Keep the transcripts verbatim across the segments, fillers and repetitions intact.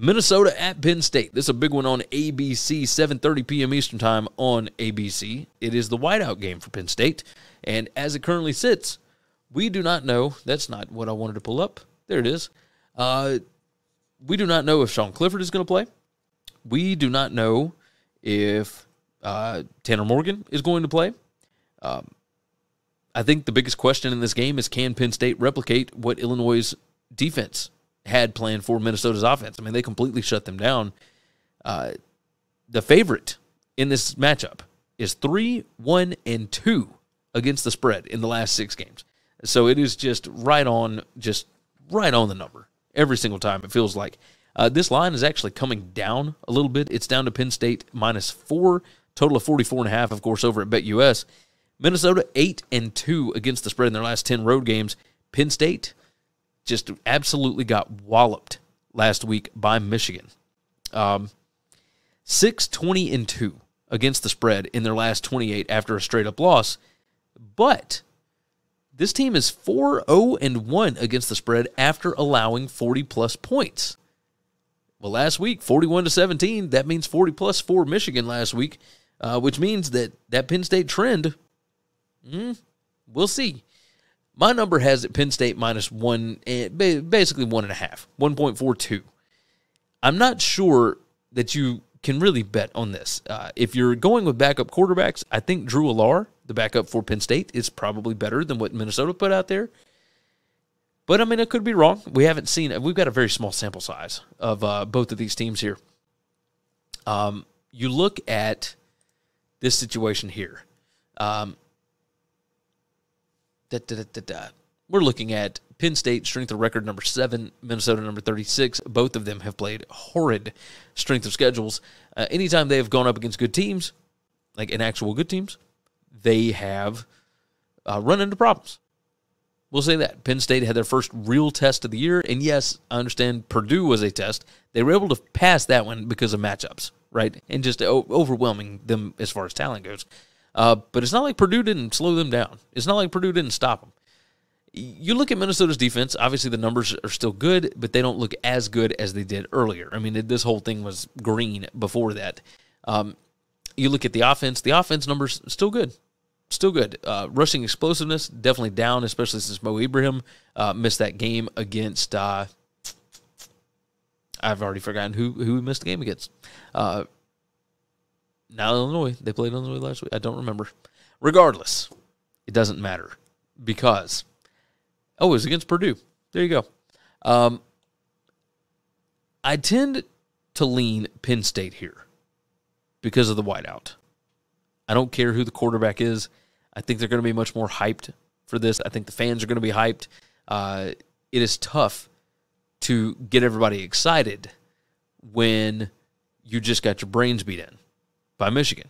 Minnesota at Penn State. This is a big one on A B C, seven thirty p m Eastern time on A B C. It is the whiteout game for Penn State. And as it currently sits, we do not know. That's not what I wanted to pull up. There it is. Uh, we do not know if Sean Clifford is going to play. We do not know if uh, Tanner Morgan is going to play. Um, I think the biggest question in this game is, can Penn State replicate what Illinois' defense had planned for Minnesota's offense? I mean, they completely shut them down. Uh, the favorite in this matchup is three, one, and two against the spread in the last six games. So it is just right on, just right on the number every single time, it feels like. Uh, this line is actually coming down a little bit. It's down to Penn State minus four, total of forty-four and a half, of course, over at BetUS. Minnesota eight and two against the spread in their last ten road games. Penn State just absolutely got walloped last week by Michigan. Um, six, twenty, and two against the spread in their last twenty-eight after a straight-up loss. But this team is four, oh, and one against the spread after allowing forty-plus points. Well, last week, forty-one to seventeen, that means forty plus for Michigan last week, uh, which means that that Penn State trend, mm, we'll see. My number has it Penn State minus one, basically one and a half, one point four two. I'm not sure that you can really bet on this. Uh, if you're going with backup quarterbacks, I think Drew Allar, the backup for Penn State, is probably better than what Minnesota put out there. But, I mean, I could be wrong. We haven't seen – we've got a very small sample size of uh, both of these teams here. Um, you look at this situation here. Um, da, da, da, da, da. We're looking at Penn State, strength of record number seven, Minnesota number thirty-six. Both of them have played horrid strength of schedules. Uh, anytime they have gone up against good teams, like in actual good teams, they have uh, run into problems. We'll say that. Penn State had their first real test of the year, and yes, I understand Purdue was a test. They were able to pass that one because of matchups, right, and just overwhelming them as far as talent goes. Uh, but it's not like Purdue didn't slow them down. It's not like Purdue didn't stop them. You look at Minnesota's defense, obviously the numbers are still good, but they don't look as good as they did earlier. I mean, this whole thing was green before that. Um, you look at the offense, the offense numbers still good. Still good. Uh, rushing explosiveness, definitely down, especially since Mo Ibrahim uh, missed that game against uh, – I've already forgotten who who missed the game against. Uh, now Illinois. They played Illinois last week. I don't remember. Regardless, it doesn't matter because – oh, it was against Purdue. There you go. Um, I tend to lean Penn State here because of the whiteout. I don't care who the quarterback is. I think they're going to be much more hyped for this. I think the fans are going to be hyped. Uh, it is tough to get everybody excited when you just got your brains beat in by Michigan.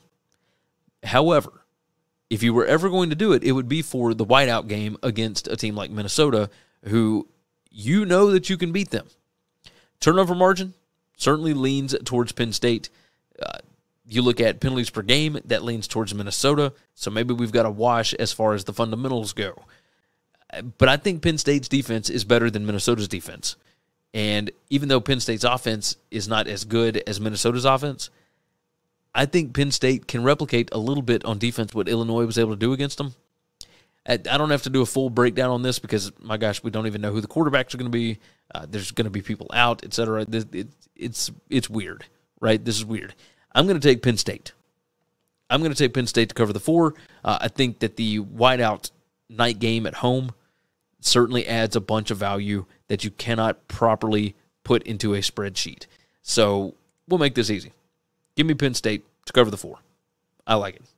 However, if you were ever going to do it, it would be for the whiteout game against a team like Minnesota, who you know that you can beat them. Turnover margin certainly leans towards Penn State. Uh, You look at penalties per game, that leans towards Minnesota, so maybe we've got a wash as far as the fundamentals go. But I think Penn State's defense is better than Minnesota's defense. And even though Penn State's offense is not as good as Minnesota's offense, I think Penn State can replicate a little bit on defense what Illinois was able to do against them. I don't have to do a full breakdown on this because, my gosh, we don't even know who the quarterbacks are going to be. Uh, there's going to be people out, et cetera. It, it, it's, it's weird, right? This is weird. I'm going to take Penn State. I'm going to take Penn State to cover the four. Uh, I think that the whiteout night game at home certainly adds a bunch of value that you cannot properly put into a spreadsheet. So we'll make this easy. Give me Penn State to cover the four. I like it.